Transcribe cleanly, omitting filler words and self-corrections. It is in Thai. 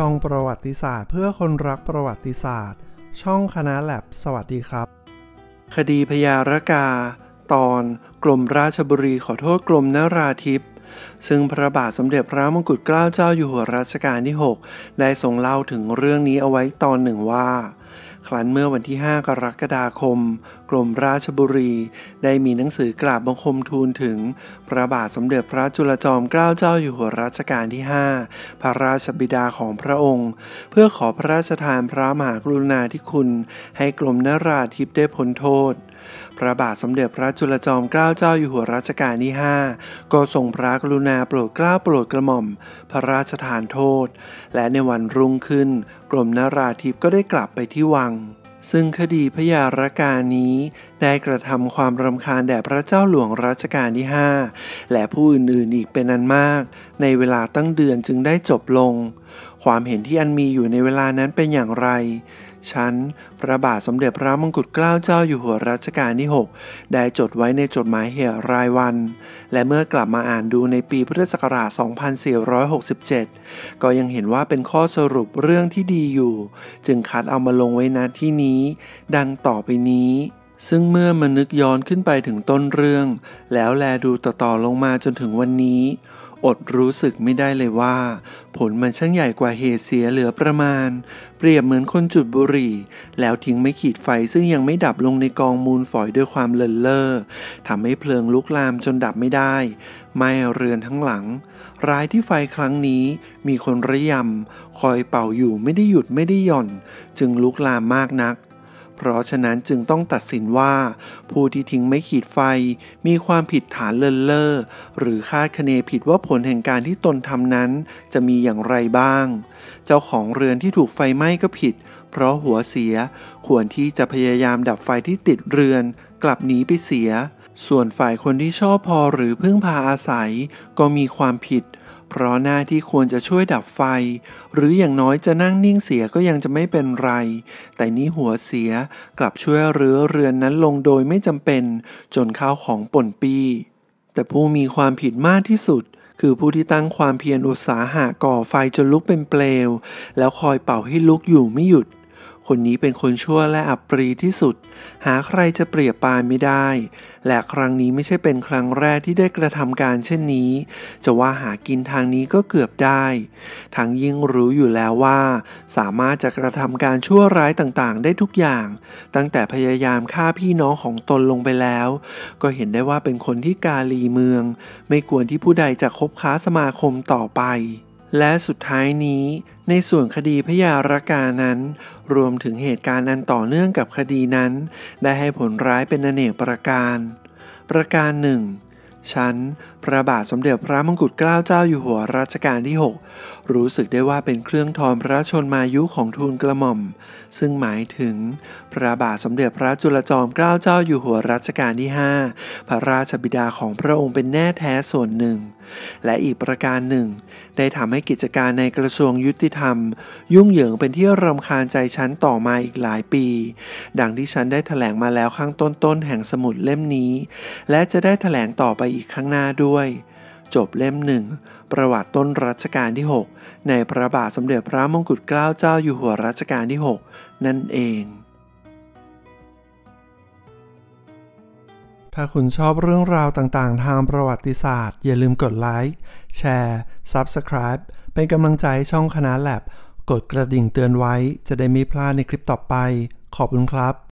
ช่องประวัติศาสตร์เพื่อคนรักประวัติศาสตร์ช่องคณะแลบสวัสดีครับคดีพญารกาตอนกรมราชบุรีขอโทษกรมนราธิปซึ่งพระบาทสมเด็จพระมงกุฎเกล้าเจ้าอยู่หัวรัชกาลที่ 6 ได้ทรงเล่าถึงเรื่องนี้เอาไว้ตอนหนึ่งว่าครั้นเมื่อวันที่ 5 กรกฎาคมกรมราชบุรีได้มีหนังสือกราบบังคมทูลถึงพระบาทสมเด็จพระจุลจอมเกล้าเจ้าอยู่หัวรัชกาลที่ 5 พระราชบิดาของพระองค์เพื่อขอพระราชทานพระมหากรุณาธิคุณให้กรมนราธิปได้พ้นโทษพระบาทสมเด็จพระจุลจอมเกล้าเจ้าอยู่หัวรัชกาลที่ 5 ก็ทรงพระกรุณาโปรดเกล้าโปรดกระหม่อมพระราชทานโทษและในวันรุ่งขึ้นกรมนราธิปก็ได้กลับไปที่วังซึ่งคดีพญารกานี้ได้กระทำความรำคาญแด่พระเจ้าหลวงรัชกาลที่ 5 และผู้อื่นๆอีกเป็นอันมากในเวลาตั้งเดือนจึงได้จบลงความเห็นที่อันมีอยู่ในเวลานั้นเป็นอย่างไรฉันพระบาทสมเด็จพระมงกุฎเกล้าเจ้าอยู่หัวรัชกาลที่ 6 ได้จดไว้ในจดหมายเหตุรายวันและเมื่อกลับมาอ่านดูในปีพุทธศักราช 2467 ก็ยังเห็นว่าเป็นข้อสรุปเรื่องที่ดีอยู่จึงคัดเอามาลงไว้ณที่นี้ดังต่อไปนี้ซึ่งเมื่อมานึกย้อนขึ้นไปถึงต้นเรื่องแล้วแลดูต่อลงมาจนถึงวันนี้อดรู้สึกไม่ได้เลยว่าผลมันช่างใหญ่กว่าเหตุเสียเหลือประมาณเปรียบเหมือนคนจุดบุหรี่แล้วทิ้งไม่ขีดไฟซึ่งยังไม่ดับลงในกองมูลฝอยด้วยความเลินเล่อทำให้เพลิงลุกลามจนดับไม่ได้ไหม้เรือนทั้งหลังร้ายที่ไฟครั้งนี้มีคนระยำคอยเป่าอยู่ไม่ได้หยุดไม่ได้หย่อนจึงลุกลามมากนักเพราะฉะนั้นจึงต้องตัดสินว่าผู้ที่ทิ้งไม่ขีดไฟมีความผิดฐานเลินเล่อหรือคาดคะเนผิดว่าผลแห่งการที่ตนทำนั้นจะมีอย่างไรบ้างเจ้าของเรือนที่ถูกไฟไหม้ก็ผิดเพราะหัวเสียควรที่จะพยายามดับไฟที่ติดเรือนกลับหนีไปเสียส่วนฝ่ายคนที่ชอบพอหรือพึ่งพาอาศัยก็มีความผิดเพราะหน้าที่ควรจะช่วยดับไฟหรืออย่างน้อยจะนั่งนิ่งเสียก็ยังจะไม่เป็นไรแต่นี้หัวเสียกลับช่วยเรื้อเรือนนั้นลงโดยไม่จำเป็นจนข้าวของป่นปี้แต่ผู้มีความผิดมากที่สุดคือผู้ที่ตั้งความเพียรอุตสาหะก่อไฟจนลุกเป็นเปลวแล้วคอยเป่าให้ลุกอยู่ไม่หยุดคนนี้เป็นคนชั่วและอัปรีที่สุดหาใครจะเปรียบปานไม่ได้และครั้งนี้ไม่ใช่เป็นครั้งแรกที่ได้กระทำการเช่นนี้จะว่าหากินทางนี้ก็เกือบได้ทั้งยิ่งรู้อยู่แล้วว่าสามารถจะกระทำการชั่วร้ายต่างๆได้ทุกอย่างตั้งแต่พยายามฆ่าพี่น้องของตนลงไปแล้วก็เห็นได้ว่าเป็นคนที่กาลีเมืองไม่ควรที่ผู้ใดจะคบค้าสมาคมต่อไปและสุดท้ายนี้ในส่วนคดีพญารกานั้นรวมถึงเหตุการณ์อันต่อเนื่องกับคดีนั้นได้ให้ผลร้ายเป็นอเนกประการประการหนึ่งฉันพระบาทสมเด็จพระมงกุฎเกล้าเจ้าอยู่หัวรัชกาลที่ 6 รู้สึกได้ว่าเป็นเครื่องทอนพระชนมายุของทูลกระหม่อมซึ่งหมายถึงพระบาทสมเด็จพระจุลจอมเกล้าเจ้าอยู่หัวรัชกาลที่ 5 พระราชบิดาของพระองค์เป็นแน่แท้ส่วนหนึ่งและอีกประการหนึ่งได้ทำให้กิจการในกระทรวงยุติธรรมยุ่งเหยิงเป็นที่รำคาญใจฉันต่อมาอีกหลายปีดังที่ฉันได้แถลงมาแล้วข้างต้นแห่งสมุดเล่มนี้และจะได้แถลงต่อไปอีกข้างหน้าด้วยจบเล่มหนึ่งประวัติต้นรัชกาลที่ 6 ในพระบาทสมเด็จพระมงกุฎเกล้าเจ้าอยู่หัวรัชกาลที่ 6 นั่นเองถ้าคุณชอบเรื่องราวต่างๆทางประวัติศาสตร์อย่าลืมกดไลค์แชร์ Subscribe เป็นกำลังใจให้ช่องคณะแลบกดกระดิ่งเตือนไว้จะได้ไม่พลาดในคลิปต่อไปขอบคุณครับ